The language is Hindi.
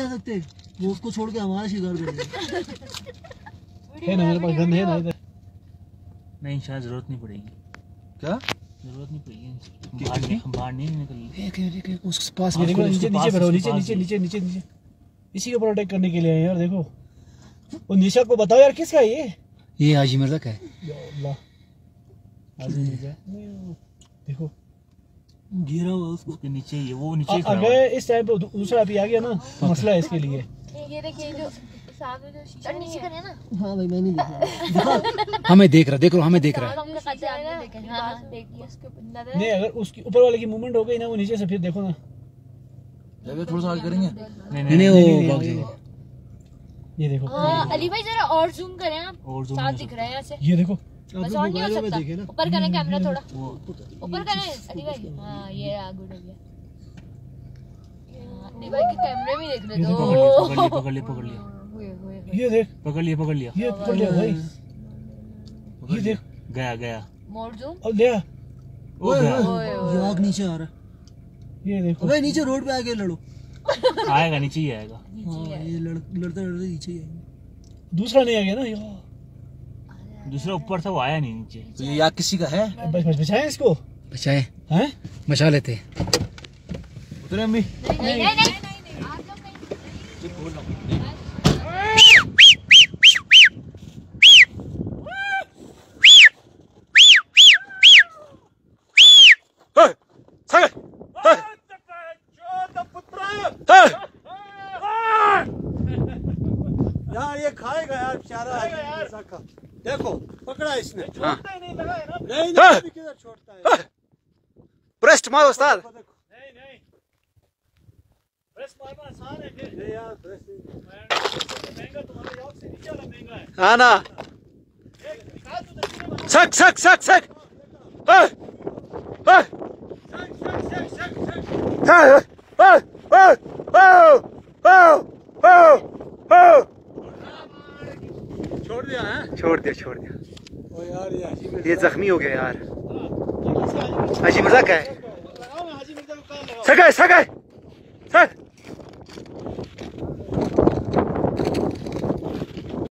जा सकते, वो उसको छोड़ के हमारा शिकार करेंगे। है ना मेरे पास गन है ना इधर, नहीं शायद जरूरत नहीं पड़ेगी। क्या जरूरत नहीं पड़ेगी, हम बाहर नहीं निकलेंगे। उसके पास नीचे इसी को प्रोटेक्ट करने के लिए यार। देखो वो निशा को बताओ यार किसका ये आजिमर तक है। देखो घेरा हुआ उसको के नीचे, ये वो नीचे खड़ा है। अगर इस टाइम पे दूसरा भी आ गया ना मसला है इसके लिए। ये देखिए जो साथ में जो शीशा नीचे कर है ना। हां भाई मैं नहीं देख रहा, हमें देख रहा, देखो हमें देख रहा है। हमने कहा था देखें, हां देखिए उसके अंदर नहीं। अगर उसकी ऊपर वाले की मूवमेंट हो गई ना वो नीचे से, फिर देखो ना जब थोड़ा सा आगे करेंगे। नहीं नहीं वो भाग जाएगा। ये देखो अली भाई जरा और जूम करें आप, साफ दिख रहा है ऐसे। ये देखो बस और नहीं हो सकता, ऊपर करें कैमरा थोड़ा ऊपर करें अली भाई। हाँ ये गुड हो गया। अली भाई के कैमरे में देख रहे हो। पकड़ लिया ये देख, पकड़ लिया ये पकड़ लिया भाई। ये देख गया मोड़ जूम और गया। ओए ये आग नीचे आ रहा है। ये देखो भाई नीचे रोड पे आके लड़ो, आएगा नीचे ही आएगा। ये लड़ते नीचे ही आएगा। दूसरा नहीं आ गया ना, ये दूसरा ऊपर था वो आया नहीं नीचे। तो ये याद किसी का है, बचाएं इसको, बचाएं हैं, बचा लेते हैं। उतरे अम्मी। नहीं आज लोग नहीं, ये बोल रहा हूं। देखो पकड़ा इसने, छोड़ता ही नहीं, लगा है ना। नहीं किधर छोड़ता है। प्रेस्ट मारो उस्ताद। नहीं प्रेस्ट मारना आसान है। फिर नहीं यार प्रेस्ट महंगा, तुम्हारे यार से नीचे वाला महंगा है। हां ना सक छोड़ दिया। ओ यार ये जख्मी हो गया यार। हाजी मिर्जा का है। सगा